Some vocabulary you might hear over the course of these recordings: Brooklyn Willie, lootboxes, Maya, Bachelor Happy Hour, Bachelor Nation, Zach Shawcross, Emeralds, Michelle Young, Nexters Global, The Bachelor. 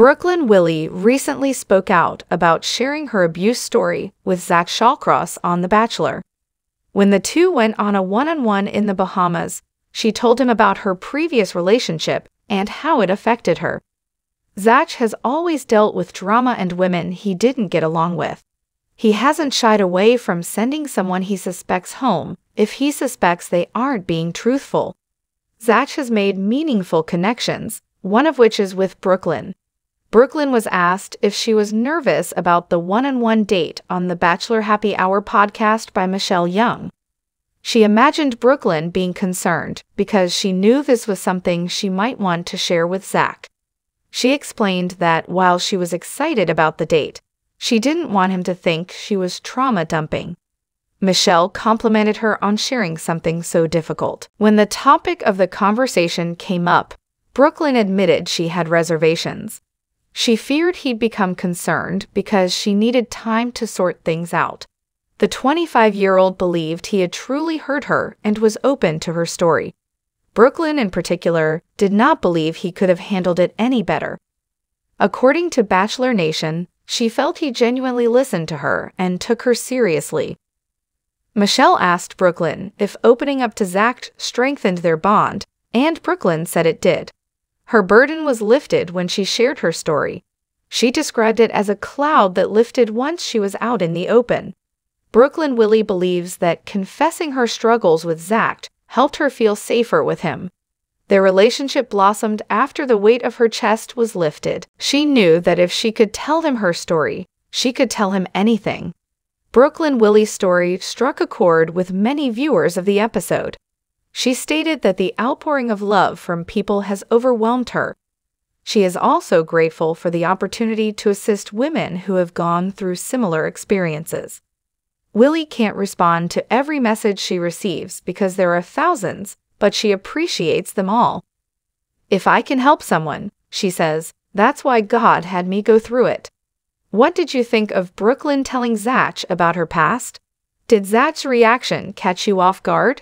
Brooklyn Willie recently spoke out about sharing her abuse story with Zach Shawcross on The Bachelor. When the two went on a one-on-one in the Bahamas, she told him about her previous relationship and how it affected her. Zach has always dealt with drama and women he didn't get along with. He hasn't shied away from sending someone he suspects home if he suspects they aren't being truthful. Zach has made meaningful connections, one of which is with Brooklyn. Brooklyn was asked if she was nervous about the one-on-one date on the Bachelor Happy Hour podcast by Michelle Young. She imagined Brooklyn being concerned because she knew this was something she might want to share with Zach. She explained that while she was excited about the date, she didn't want him to think she was trauma dumping. Michelle complimented her on sharing something so difficult. When the topic of the conversation came up, Brooklyn admitted she had reservations. She feared he'd become concerned because she needed time to sort things out. The 25-year-old believed he had truly heard her and was open to her story. Brooklyn, in particular, did not believe he could have handled it any better. According to Bachelor Nation, she felt he genuinely listened to her and took her seriously. Michelle asked Brooklyn if opening up to Zach strengthened their bond, and Brooklyn said it did. Her burden was lifted when she shared her story. She described it as a cloud that lifted once she was out in the open. Brooklyn Willie believes that confessing her struggles with Zach helped her feel safer with him. Their relationship blossomed after the weight of her chest was lifted. She knew that if she could tell him her story, she could tell him anything. Brooklyn Willie's story struck a chord with many viewers of the episode. She stated that the outpouring of love from people has overwhelmed her. She is also grateful for the opportunity to assist women who have gone through similar experiences. Willie can't respond to every message she receives because there are thousands, but she appreciates them all. "If I can help someone," she says, "that's why God had me go through it." What did you think of Brooklyn telling Zach about her past? Did Zach's reaction catch you off guard?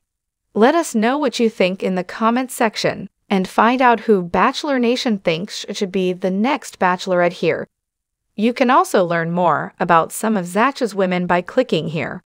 Let us know what you think in the comments section and find out who Bachelor Nation thinks should be the next Bachelorette here. You can also learn more about some of Zach's women by clicking here.